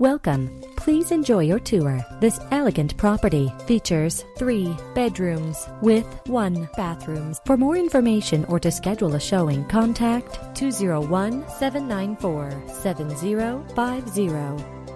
Welcome. Please enjoy your tour. This elegant property features 3 bedrooms with 1 bathroom. For more information or to schedule a showing, contact 201-794-7050.